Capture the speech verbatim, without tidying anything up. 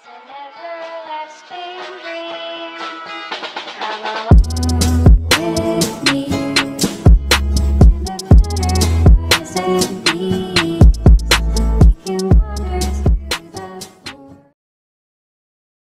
as a never